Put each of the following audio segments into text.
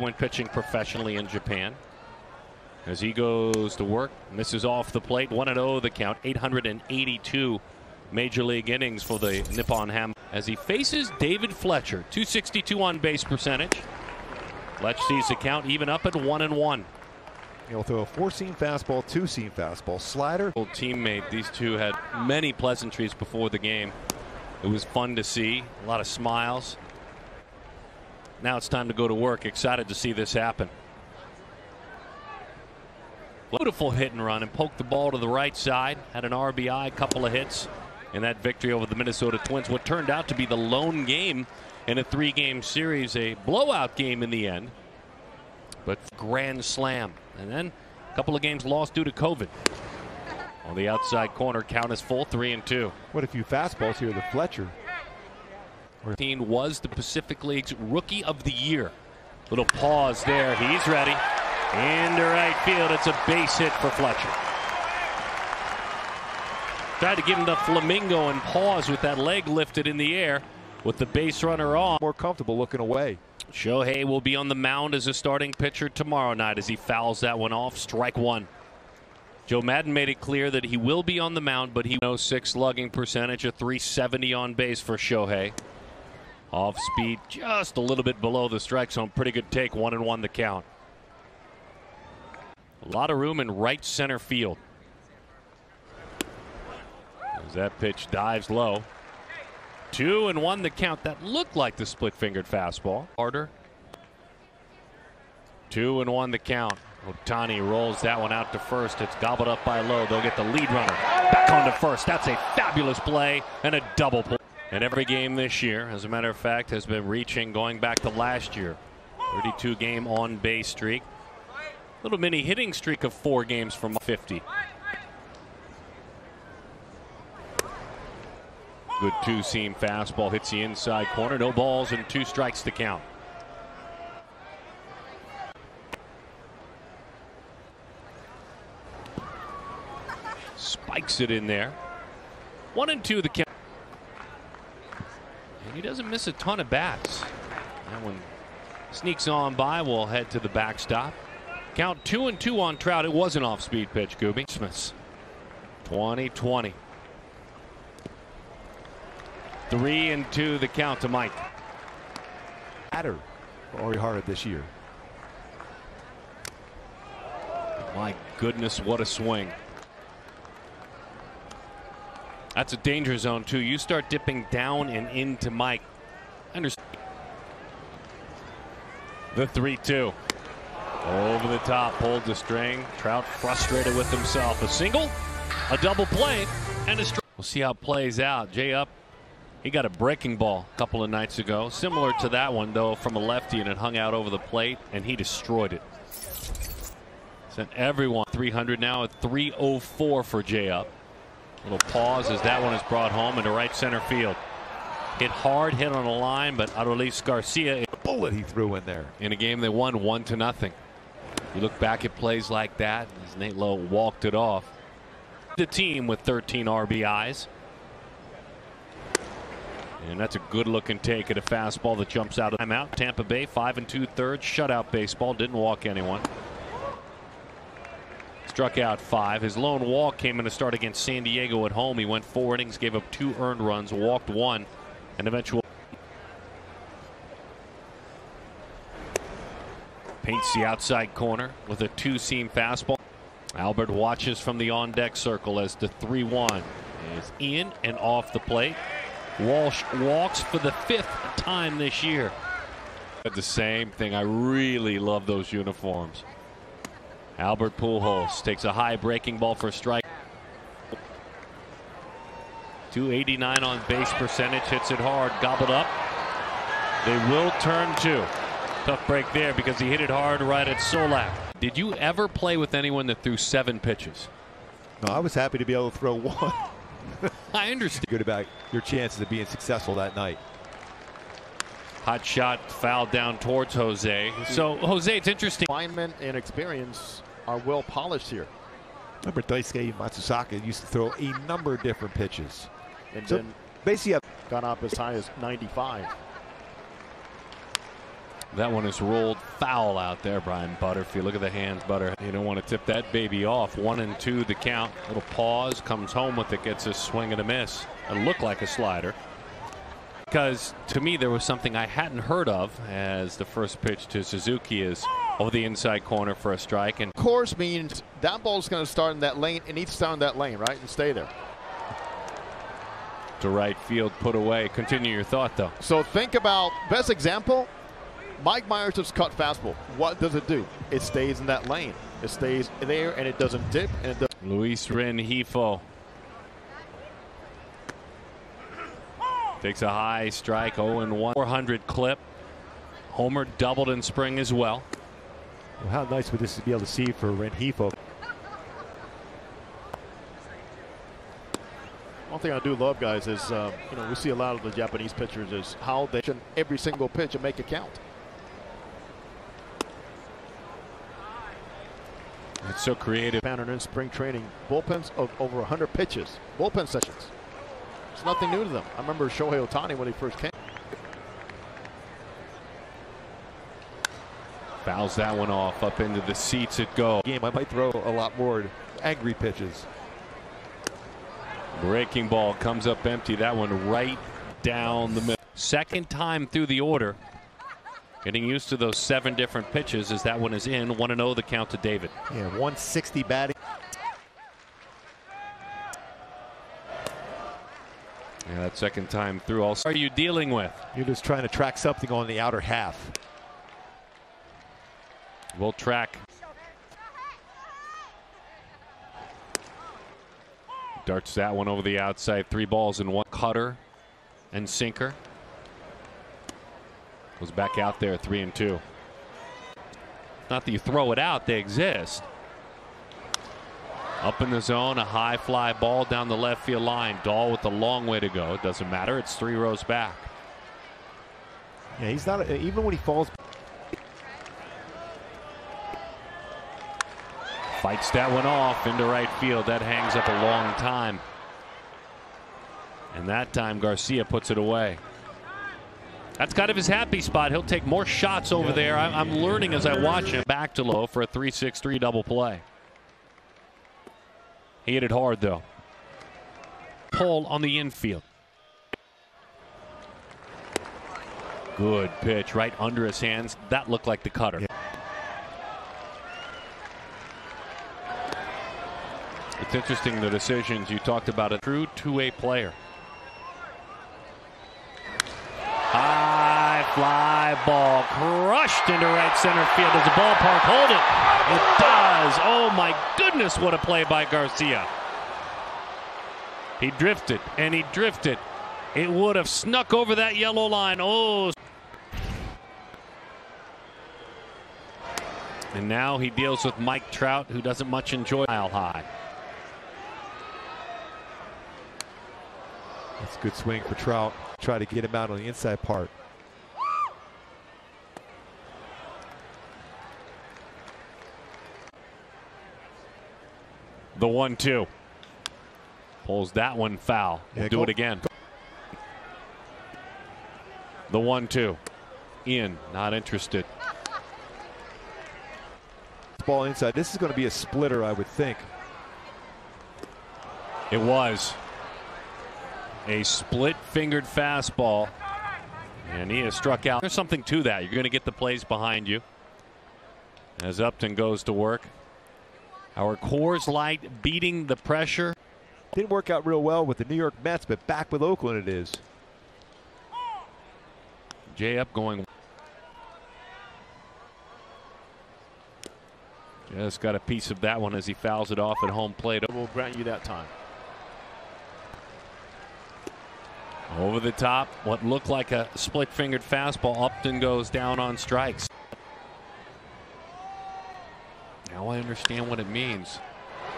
Went pitching professionally in Japan. As he goes to work, misses off the plate. 1-0 the count. 882 major league innings for the Nippon Ham. As he faces David Fletcher, 262 on base percentage. Fletch sees the count even up at 1-1. He'll throw a four-seam fastball, two-seam fastball, slider. Old teammate. These two had many pleasantries before the game. It was fun to see. A lot of smiles. Now it's time to go to work. Excited to see this happen. Beautiful hit and run and poked the ball to the right side. Had an RBI, couple of hits, and that victory over the Minnesota Twins. What turned out to be the lone game in a three-game series, a blowout game in the end. But grand slam. And then a couple of games lost due to COVID. On the outside corner, count is full, 3-2. What a few fastballs here to Fletcher. Was the Pacific League's Rookie of the Year. Little pause there. He's ready. Into right field. It's a base hit for Fletcher. Tried to get him the flamingo and pause with that leg lifted in the air with the base runner on. More comfortable looking away. Shohei will be on the mound as a starting pitcher tomorrow night as he fouls that one off. Strike one. Joe Maddon made it clear that he will be on the mound, but he has 0-6 slugging percentage, a 370 on base for Shohei. Off speed just a little bit below the strike zone. Pretty good take. 1-1 the count. A lot of room in right center field. As that pitch dives low. 2-1 the count. That looked like the split fingered fastball. Harder. 2-1 the count. Ohtani rolls that one out to first. It's gobbled up by Lowe. They'll get the lead runner back onto first. That's a fabulous play and a double play. And every game this year, as a matter of fact, has been reaching going back to last year. 32-game on-base streak. Little mini hitting streak of 4 games from 50. Good two-seam fastball hits the inside corner. No balls and 2 strikes to count. Spikes it in there. 1-2 the count. He doesn't miss a ton of bats. That one sneaks on by. We'll head to the backstop. Count 2-2 on Trout. It was an off-speed pitch, Gooby Smith. 20-20. 3-2 the count to Mike. Batter for Arihara this year. My goodness, what a swing. That's a danger zone, too. You start dipping down and into Mike. Understand. The 3-2. Over the top, pulled the string. Trout frustrated with himself. A single, a double play, and a strike. We'll see how it plays out. Jay Up, he got a breaking ball a couple of nights ago. Similar to that one, though, from a lefty, and it hung out over the plate, and he destroyed it. Sent everyone 300 now at 304 for Jay Up. Little pause as that one is brought home into right center field. Hit hard, hit on a line, but Adolis Garcia. The bullet he threw in there. In a game they won 1-0. You look back at plays like that as Nate Lowe walked it off. The team with 13 RBIs. And that's a good looking take at a fastball that jumps out of timeout. Tampa Bay 5 2/3 shutout baseball. Didn't walk anyone. Struck out 5. His lone walk came in a start against San Diego at home. He went 4 innings, gave up 2 earned runs, walked 1, and eventually paints the outside corner with a two-seam fastball. Albert watches from the on-deck circle as the 3-1 is in and off the plate. Walsh walks for the 5th time this year. The same thing. I really love those uniforms. Albert Pujols takes a high breaking ball for a strike. 289 on base percentage, hits it hard, gobbled up. They will turn 2. Tough break there because he hit it hard right at Solak. Did you ever play with anyone that threw 7 pitches? No, I was happy to be able to throw 1. I understand. Good about your chances of being successful that night. Hot shot fouled down towards Jose. So, Jose, it's interesting. Alignment and experience are well polished here. Remember, Daisuke Matsusaka used to throw a number of different pitches. And so then basically, I've gone up as high as 95. That one is rolled foul out there. Brian Butterfield. Look at the hands, Butter. You don't want to tip that baby off. 1-2 the count. Little pause. Comes home with it. Gets a swing and a miss. It looked like a slider. Because to me there was something I hadn't heard of as the first pitch to Suzuki is over the inside corner for a strike. And course means that ball's going to start in that lane. It needs to start in that lane, right, and stay there. To right field, put away. Continue your thought though. So think about best example. Mike Myers just cut fastball. What does it do? It stays in that lane. It stays there and it doesn't dip. And it does. Luis Rengifo takes a high strike. 0-1. 400 clip. Homer doubled in spring as well. Well, how nice would this be able to see for Rengifo? One thing I do love, guys, is you know, we see a lot of the Japanese pitchers is how they should every single pitch and make it count. It's so creative. Pattern in spring training, bullpens of over 100 pitches, bullpen sessions. It's nothing new to them. I remember Shohei Ohtani when he first came. Fouls that one off. Up into the seats it goes. Game, I might throw a lot more angry pitches. Breaking ball comes up empty. That one right down the middle. Second time through the order. Getting used to those 7 different pitches as that one is in. 1-0 the count to David. Yeah, 160 batting. Yeah, that second time through. Also, are you dealing with? You're just trying to track something on the outer half. We'll track. Darts that one over the outside. 3 balls and 1 cutter and sinker. Goes back out there. 3-2. Not that you throw it out. They exist. Up in the zone, a high fly ball down the left field line. Dahl with a long way to go. It doesn't matter. It's 3 rows back. Yeah, he's not, even when he falls. Fights that one off into right field. That hangs up a long time. And that time Garcia puts it away. That's kind of his happy spot. He'll take more shots over there. I'm learning as I watch him. Back to Lowe for a 3-6-3 double play. He hit it hard though. Pull on the infield. Good pitch right under his hands. That looked like the cutter. Yeah. It's interesting the decisions you talked about. A true two-way player. High fly ball crushed into right center field. Does the ballpark hold it? It does. Oh my goodness, what a play by Garcia. He drifted and he drifted. It would have snuck over that yellow line. Oh. And now he deals with Mike Trout, who doesn't much enjoy mile high. That's a good swing for Trout. Try to get him out on the inside part. The 1-2 pulls that one foul. We'll do it again. The 1-2 in, not interested. Ball inside. This is going to be a splitter, I would think. It was a split-fingered fastball, and he has struck out. There's something to that. You're going to get the plays behind you. As Upton goes to work. Our Coors Light beating the pressure. Didn't work out real well with the New York Mets, but back with Oakland it is. Jay Up going. Just got a piece of that one as he fouls it off at home plate. We'll grant you that time. Over the top, what looked like a split-fingered fastball. Upton goes down on strikes. Now I understand what it means.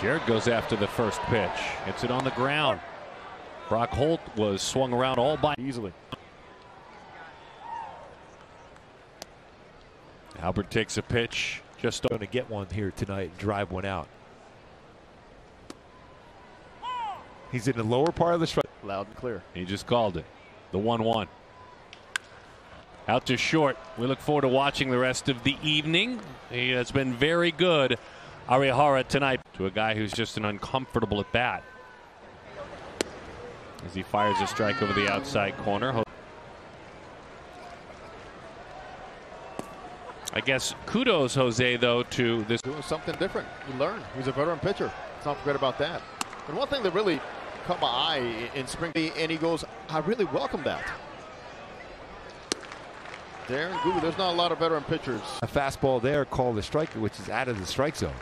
Jared goes after the first pitch. Hits it on the ground. Brock Holt was swung around all by easily. Albert takes a pitch. Just going to get one here tonight and drive one out. He's in the lower part of the strike. Loud and clear. He just called it. The 1-1. out to short. We look forward to watching the rest of the evening. He has been very good, Arihara, tonight, to a guy who's just an uncomfortable at bat. As he fires a strike over the outside corner. I guess kudos, Jose, though, to this. Doing something different. You learn. He's a veteran pitcher. Let's not forget about that. And one thing that really caught my eye in spring, and he goes, I really welcome that. Darren Gooby, there's not a lot of veteran pitchers. A fastball there called a strike, which is out of the strike zone.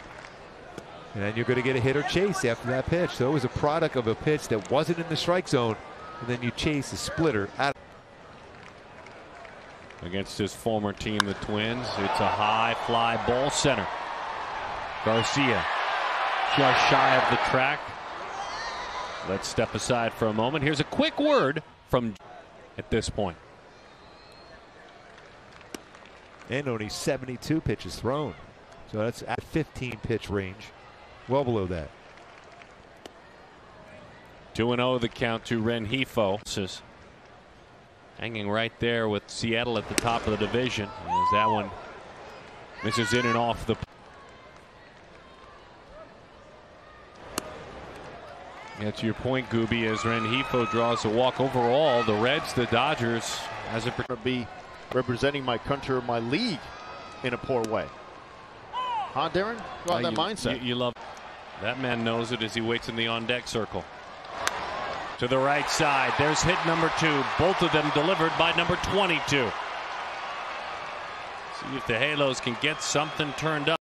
And then you're going to get a hit or chase after that pitch. So it was a product of a pitch that wasn't in the strike zone, and then you chase a splitter out. Against his former team, the Twins, it's a high fly ball center. Garcia just shy of the track. Let's step aside for a moment. Here's a quick word from at this point. And only 72 pitches thrown. So that's at 15 pitch range. Well below that. 2-0 the count to Rengifo. Hanging right there with Seattle at the top of the division. As that one misses in and off the. Yeah, to your point, Gooby, as Rengifo draws a walk overall, the Reds, the Dodgers, as it could be representing my country or my league in a poor way. Huh, Darren? Well, that mindset. You love that man knows it as he waits in the on-deck circle. To the right side. There's hit number 2. Both of them delivered by number 22. See if the Halos can get something turned up.